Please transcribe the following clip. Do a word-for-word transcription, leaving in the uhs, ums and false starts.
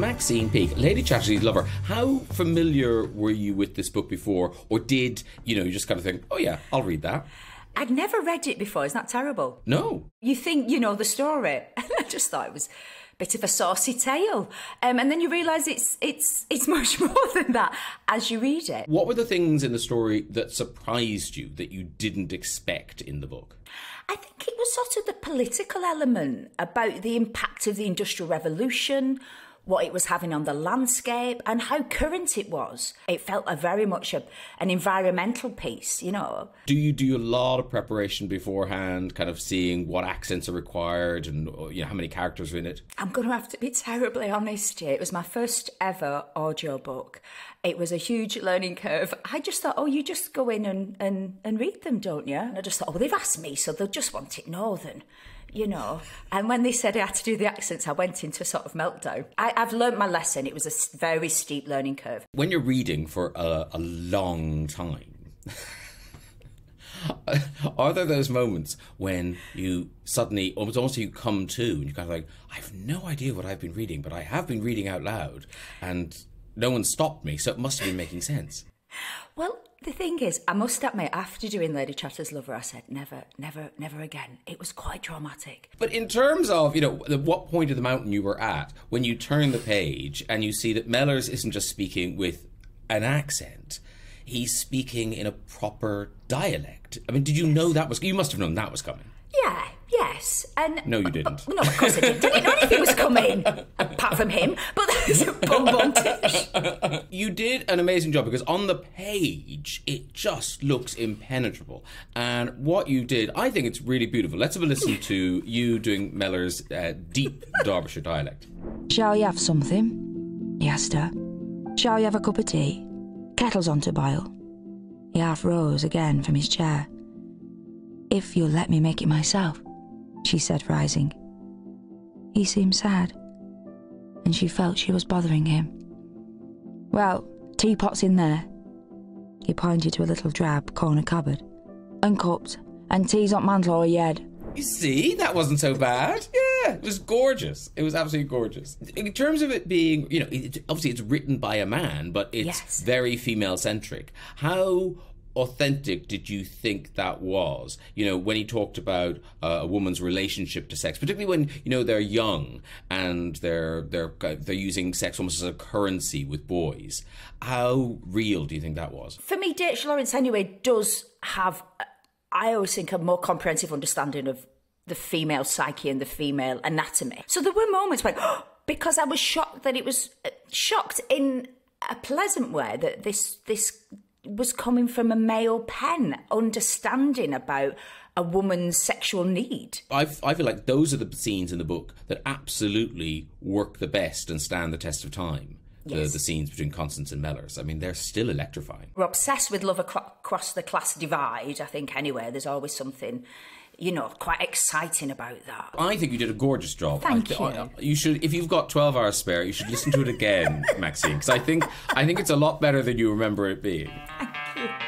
Maxine Peake, Lady Chatterley's Lover. How familiar were you with this book before, or did, you know, you just kind of think, oh yeah, I'll read that? I'd never read it before. It's not terrible. No. You think you know the story. I just thought it was a bit of a saucy tale. Um, and then you realise it's, it's, it's much more than that as you read it. What were the things in the story that surprised you, that you didn't expect in the book? I think it was sort of the political element about the impact of the Industrial Revolution, what it was having on the landscape and how current it was. It felt a very much a, an environmental piece, you know. Do you do a lot of preparation beforehand, kind of seeing what accents are required and, you know, how many characters are in it? I'm going to have to be terribly honest here. It was my first ever audiobook. It was a huge learning curve. I just thought, oh, you just go in and, and, and read them, don't you? And I just thought, oh, well, they've asked me, so they'll just want it northern. You know, and when they said I had to do the accents, I went into a sort of meltdown. I, I've learnt my lesson. It was a very steep learning curve. When you're reading for a, a long time, are there those moments when you suddenly, almost almost you come to, and you're kind of like, I've no idea what I've been reading, but I have been reading out loud, and no one stopped me, so it must have been making sense. Well, the thing is, I must admit, after doing Lady Chatterley's Lover, I said, never, never, never again. It was quite traumatic. But in terms of, you know, the, what point of the mountain you were at, when you turn the page and you see that Mellors isn't just speaking with an accent, he's speaking in a proper dialect. I mean, did you yes. know that was, you must have known that was coming. Yeah, yes. And no, you didn't. Uh, no, of course I didn't. I didn't know anything was coming, apart from him. But there's a bum-bum tish. You did an amazing job, because on the page, it just looks impenetrable. And what you did, I think it's really beautiful. Let's have a listen to you doing Mellors' uh, deep Derbyshire dialect. Shall you have something? He asked her. Shall you have a cup of tea? Kettle's on to boil. He half rose again from his chair. If you'll let me make it myself, she said, rising. He seemed sad, and she felt she was bothering him. Well, teapot's in there. He pointed to a little drab corner cupboard. And cups, and tea's on mantle or yed. You see, that wasn't so bad. Yeah, it was gorgeous. It was absolutely gorgeous. In terms of it being, you know, it, obviously it's written by a man, but it's yes. very female-centric. How authentic did you think that was? You know, when he talked about uh, a woman's relationship to sex, particularly when, you know, they're young and they're they're they're using sex almost as a currency with boys. How real do you think that was? For me, D H Lawrence anyway does have, I always think, a more comprehensive understanding of the female psyche and the female anatomy. So there were moments when, oh, because I was shocked that it was uh, shocked in a pleasant way that this this. was coming from a male pen, understanding about a woman's sexual need. I, I feel like those are the scenes in the book that absolutely work the best and stand the test of time. Yes. The, the scenes between Constance and Mellors. I mean, they're still electrifying. We're obsessed with love across the class divide, I think, anyway. There's always something, you know, quite exciting about that. I think you did a gorgeous job. Thank I, you. I, you should, if you've got twelve hours spare, you should listen to it again, Maxine, because I think, I think it's a lot better than you remember it being. Thank you.